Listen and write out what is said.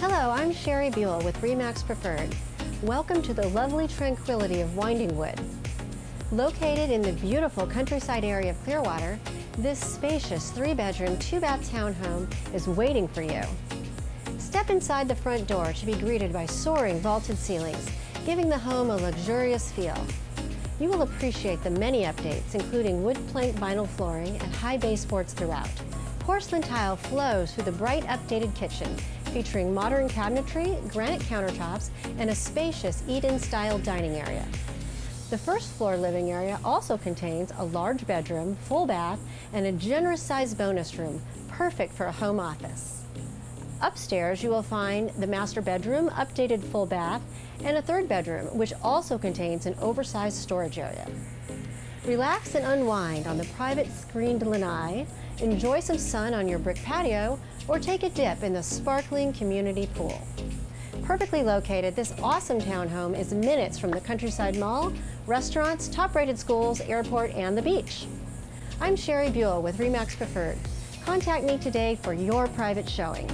Hello, I'm Cherie Buell with Re/Max Preferred. Welcome to the lovely tranquility of Winding Wood. Located in the beautiful countryside area of Clearwater, this spacious 3-bedroom, 2-bath townhome is waiting for you. Step inside the front door to be greeted by soaring vaulted ceilings, giving the home a luxurious feel. You will appreciate the many updates, including wood plank vinyl flooring and high baseboards throughout. Porcelain tile flows through the bright updated kitchen, featuring modern cabinetry, granite countertops, and a spacious Eden-style dining area. The first floor living area also contains a large bedroom, full bath, and a generous-sized bonus room, perfect for a home office. Upstairs, you will find the master bedroom, updated full bath, and a third bedroom, which also contains an oversized storage area. Relax and unwind on the private screened lanai, enjoy some sun on your brick patio, or take a dip in the sparkling community pool. Perfectly located, this awesome townhome is minutes from the countryside mall, restaurants, top-rated schools, airport, and the beach. I'm Cherie Buell with Re/Max Preferred. Contact me today for your private showing.